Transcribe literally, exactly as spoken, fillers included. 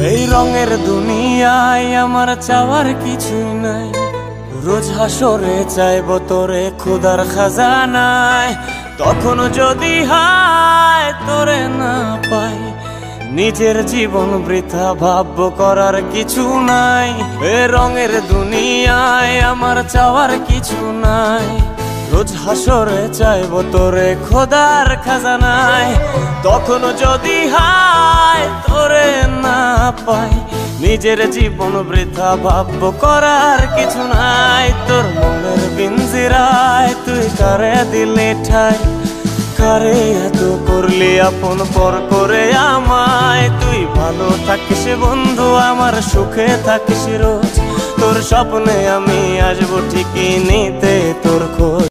रंगेर दुनियाय आमार चावार किछुई नाई। रोज हाशरे चाइबो तोरे खुदार खजानाय। तखन जदि हाय तोरे ना पाई, निजेर जीवन वृथा भाब्बो करार किछु नाई। ए रंगेर दुनियाय आमार चावार किछु नाई। रोज हाशरे चाइबो तोरे खुदार खजानाय। तखन जदि हाय तोरे ना पाई, निजेर जीवन वृथा भाब्बो करार किछु नाई। तोर मोनेर पिंजिराय तुई करे दिले ठाई, करे एत करली आपन पर करे आमाय। तुई भालो थाकिस बंधु आमार सुखे थाकिस रोज, तोर स्वप्ने आमी आसबो ठिकई निते तोर खोज।